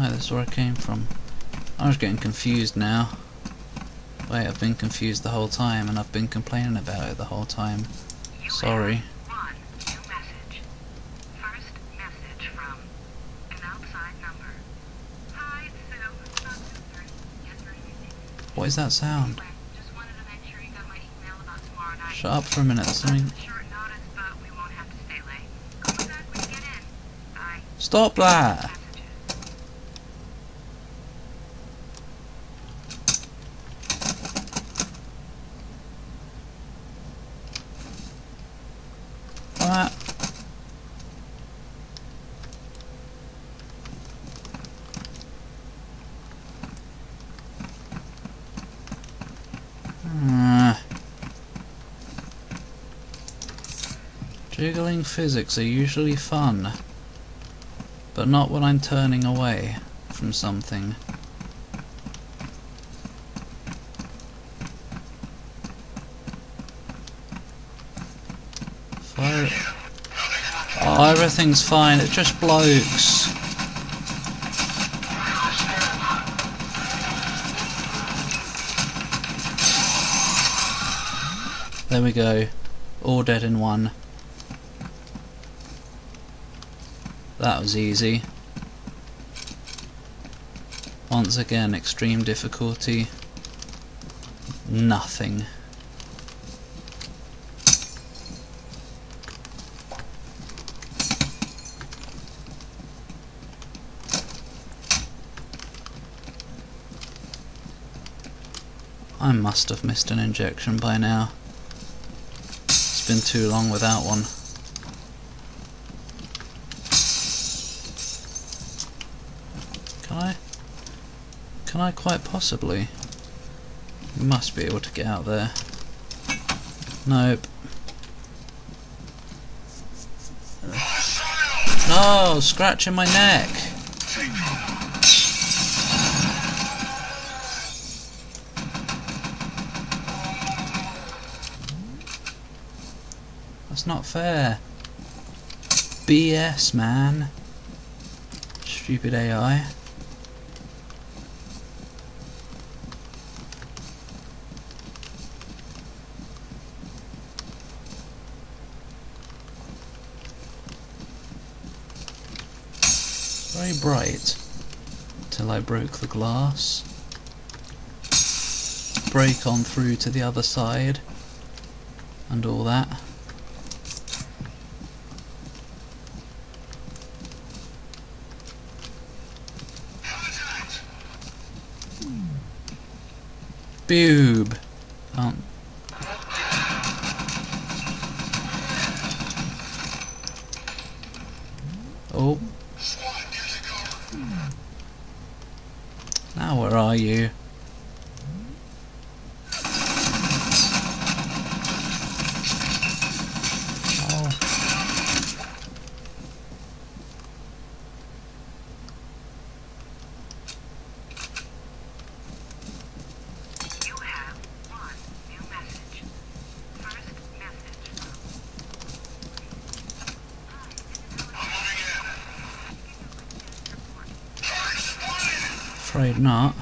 Oh, that's where I came from. I was getting confused now. Wait, I've been confused the whole time, and I've been complaining about it the whole time. Sorry. What is that sound? Shut up for a minute, something. Stop that! What? Jiggling physics are usually fun, but not when I'm turning away from something. Fire. Oh, everything's fine, it's just blokes. There we go, all dead in one. That was easy. Once again, extreme difficulty. Nothing. I must have missed an injection by now. It's been too long without one. Can I quite possibly? We must be able to get out there. Nope. No, scratching my neck. That's not fair. BS, man. Stupid AI. Very bright till I broke the glass. Break on through to the other side and all that. Boob. Oh. Now where are you? Oh. You have one new message. First message. Afraid not.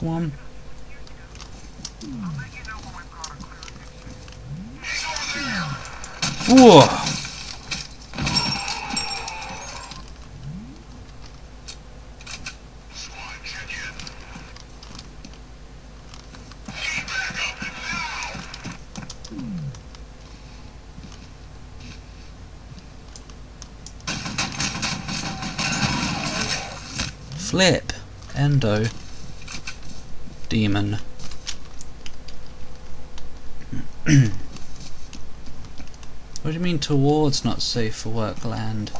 One. Whoa! Flip. Endo. Demon. What do you mean towards not safe for work land?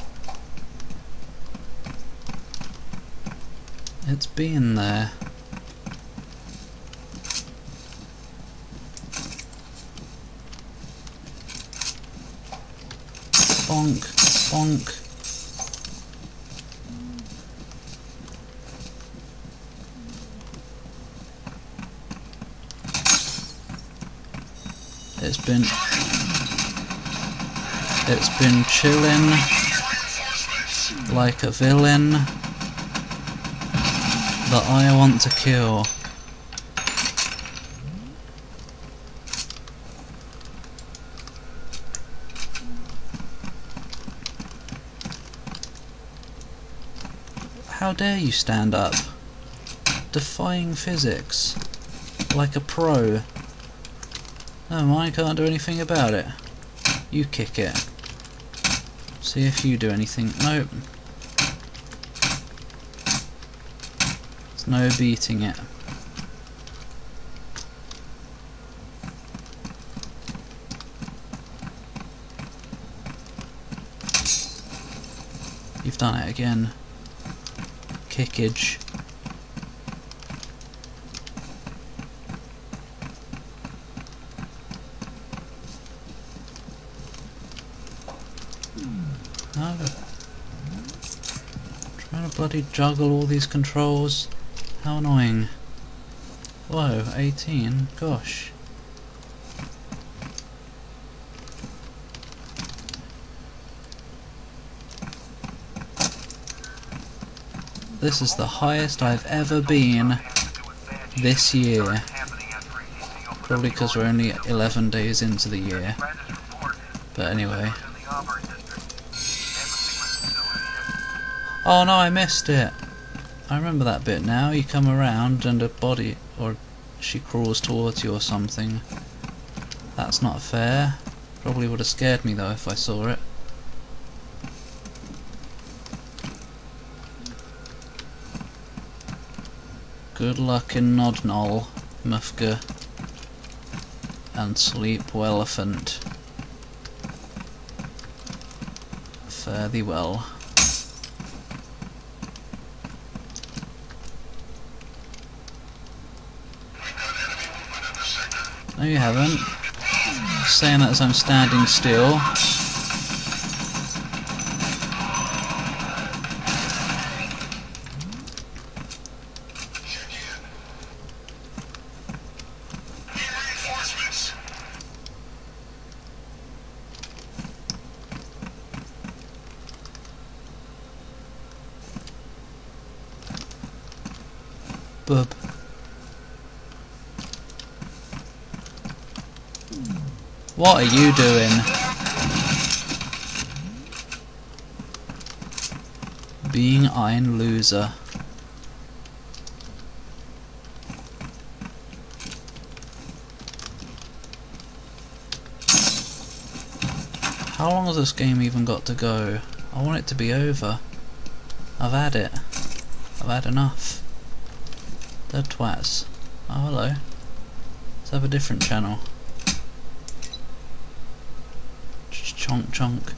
It's been there. Bonk, bonk. It's been chilling like a villain that I want to kill. How dare you stand up? Defying physics. Like a pro. No, mine can't do anything about it. You kick it. See if you do anything. Nope. There's no beating it. You've done it again. Kickage. No. Trying to bloody juggle all these controls. How annoying. Whoa, 18. Gosh. This is the highest I've ever been this year. Probably because we're only 11 days into the year. But anyway. Oh no, I missed it! I remember that bit now. You come around and a body, or she crawls towards you or something. That's not fair. Probably would have scared me though if I saw it. Good luck in Nodnol, Mufka, and sleep well, elephant. Fare thee well. No, you haven't. I'm saying that as I'm standing still. Bub. What are you doing? Being ein Loser. How long has this game even got to go? I want it to be over. I've had it. I've had enough. They're twats. Oh, hello. Let's have a different channel. Chonk chonk.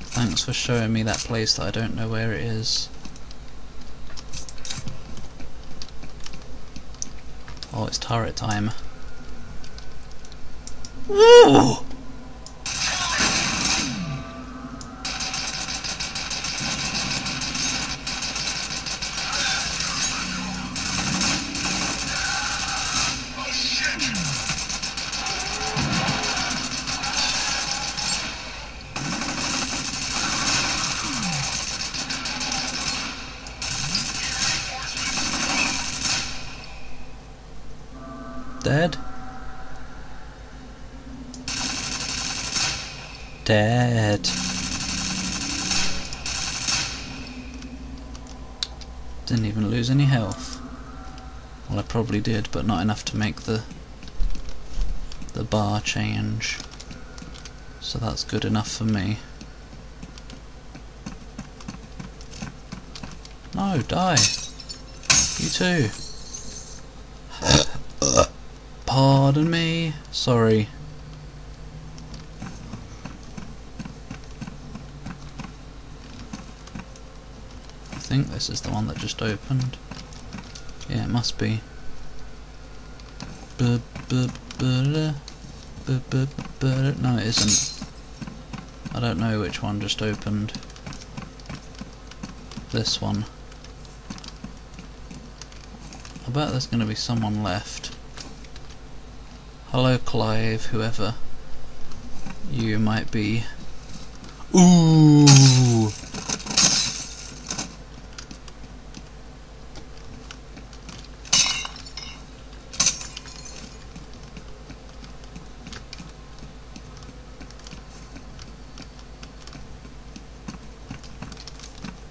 Thanks for showing me that place that I don't know where it is. Oh, it's turret time. Woo! Dead? Dead. Didn't even lose any health. Well, I probably did, but not enough to make the bar change. So that's good enough for me. No, die. You too. Pardon me, sorry. I think this is the one that just opened. Yeah, it must be. No, it isn't. I don't know which one just opened. This one. I bet there's going to be someone left. Hello, Clive, whoever you might be. Ooh!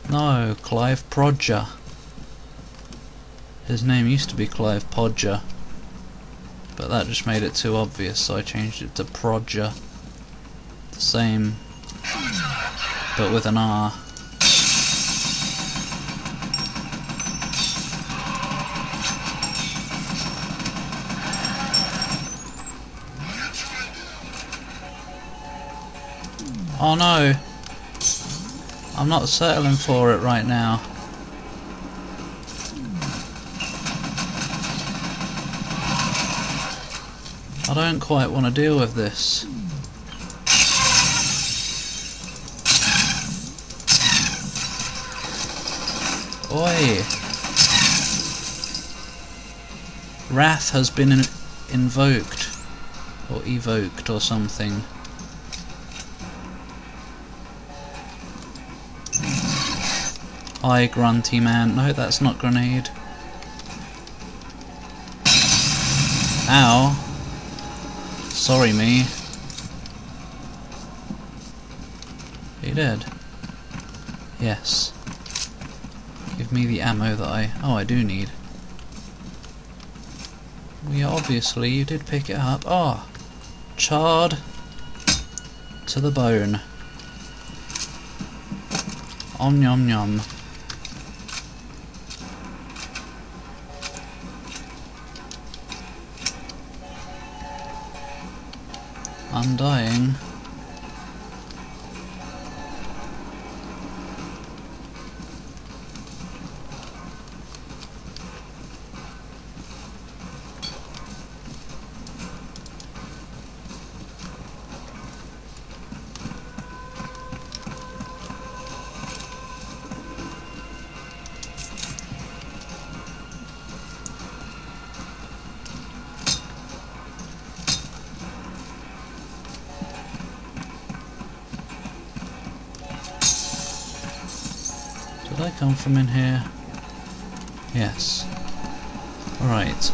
No, Clive Prodger. His name used to be Clive Podger, but that just made it too obvious, so I changed it to Prodger. The same, but with an R. Oh no! I'm not settling for it right now. I don't quite want to deal with this. Oi! Wrath has been invoked, or evoked, or something. Hi, Grunty Man. No, that's not grenade. Ow. Sorry, me. Are you dead? Yes. Give me the ammo that I do need. We obviously, you did pick it up. Ah! Oh, charred to the bone. Om yum yum. I'm dying. Did I come from in here? Yes. Alright.